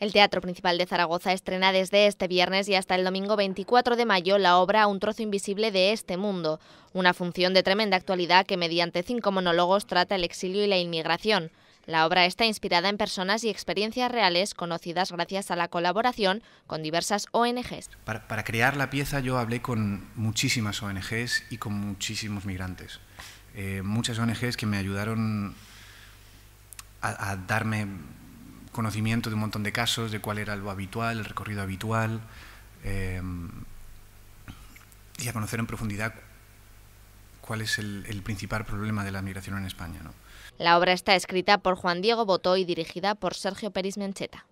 El Teatro Principal de Zaragoza estrena desde este viernes y hasta el domingo 24 de mayo la obra Un trozo invisible de este mundo, una función de tremenda actualidad que mediante 5 monólogos trata el exilio y la inmigración. La obra está inspirada en personas y experiencias reales conocidas gracias a la colaboración con diversas ONGs. Para crear la pieza yo hablé con muchísimas ONGs y con muchísimos migrantes. Muchas ONGs que me ayudaron a darme conocimiento de un montón de casos, de cuál era lo habitual, el recorrido habitual, y a conocer en profundidad cuál es el principal problema de la migración en España, ¿no? La obra está escrita por Juan Diego Botto y dirigida por Sergio Peris Mencheta.